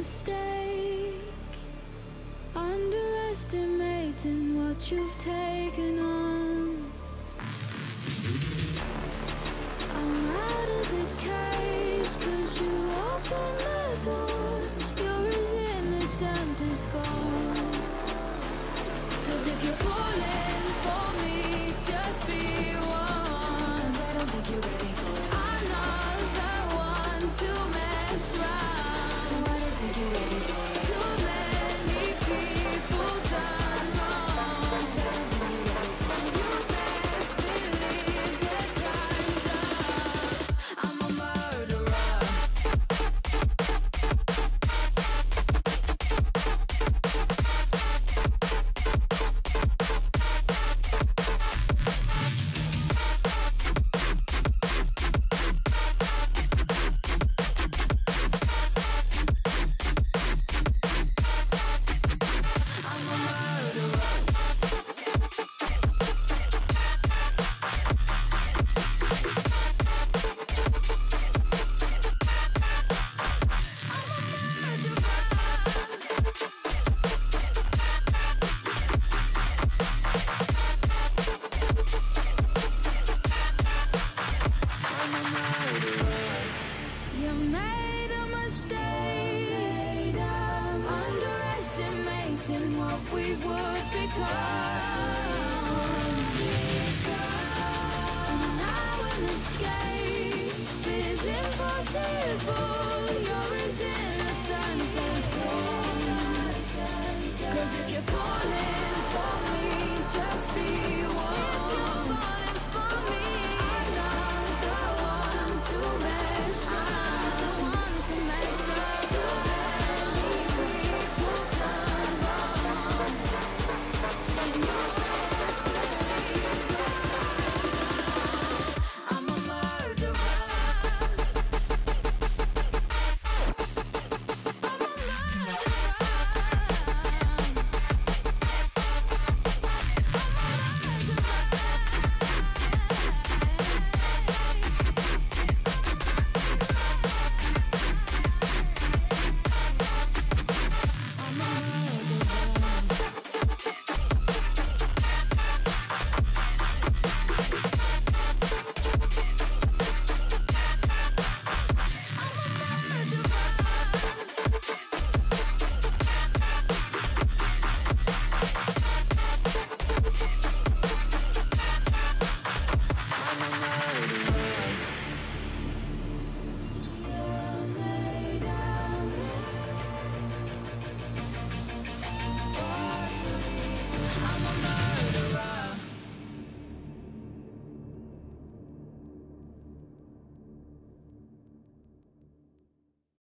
mistake, underestimating what you've taken on.